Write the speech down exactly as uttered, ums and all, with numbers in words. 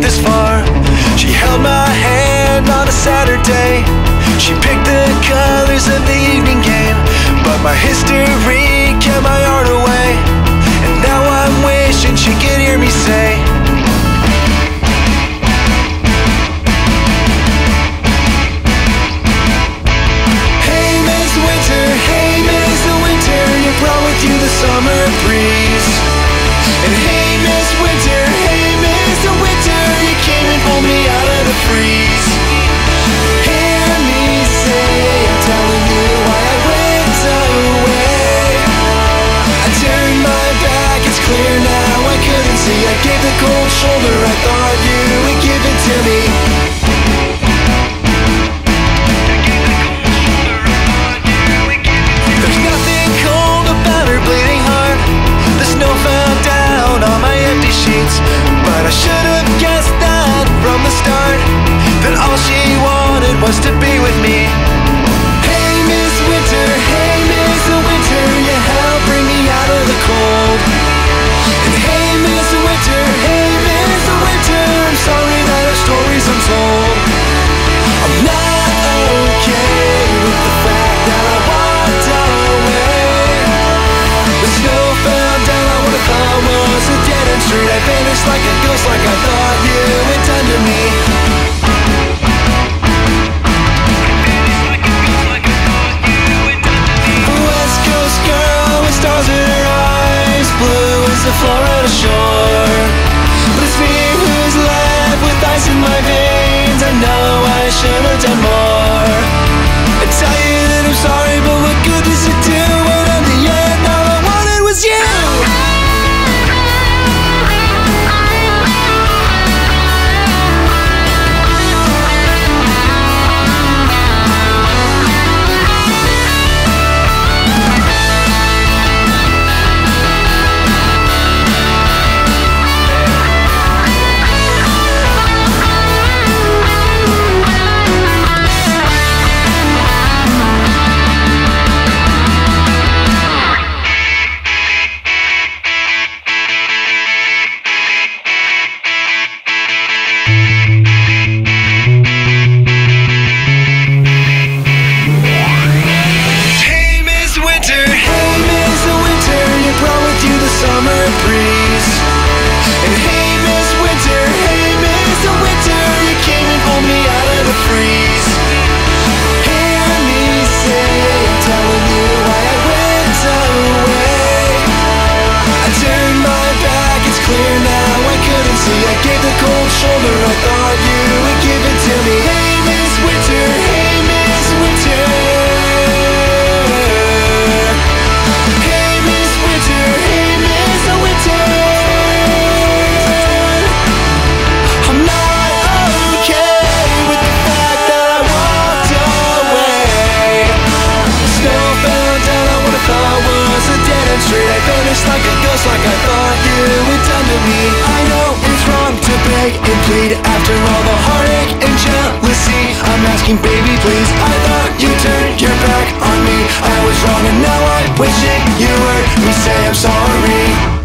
get this far. She held my hand on a Saturday. She picked the colors of the evening game, but my history kept my art away. And now I'm wishing she could hear me say, hey, Miss Winter, hey, Miss Winter, you brought with you the summer breeze. And hey, Miss Winter, hey, Miss Winter, you came and pulled me out of the freeze. Hear me say, I'm telling you why I went away. I turned my back, it's clear now, I couldn't see. I gave the cold shoulder, I thought you would give it to me. There's nothing cold about her bleeding heart. The snow fell down on my empty sheets, but I should have guessed that from the start, that all she wanted was to be with me. Hey, Miss Winter, hey, Miss Winter, you helped bring me out of the cold. And hey, Miss Winter, hey, Miss Winter, I'm sorry that our story's untold. I'm not okay with the fact that I walked away. The snow fell down on what I thought was a dead end street. I vanished like a ghost, like I thought you had done to me. Stars in her eyes, blue as the Florida shore. But it's me who's left with ice in my veins. I know I should have done more. I tell you that I'm sorry, but what good does it do when in the end all I wanted was you? Wishing you were, we say I'm sorry.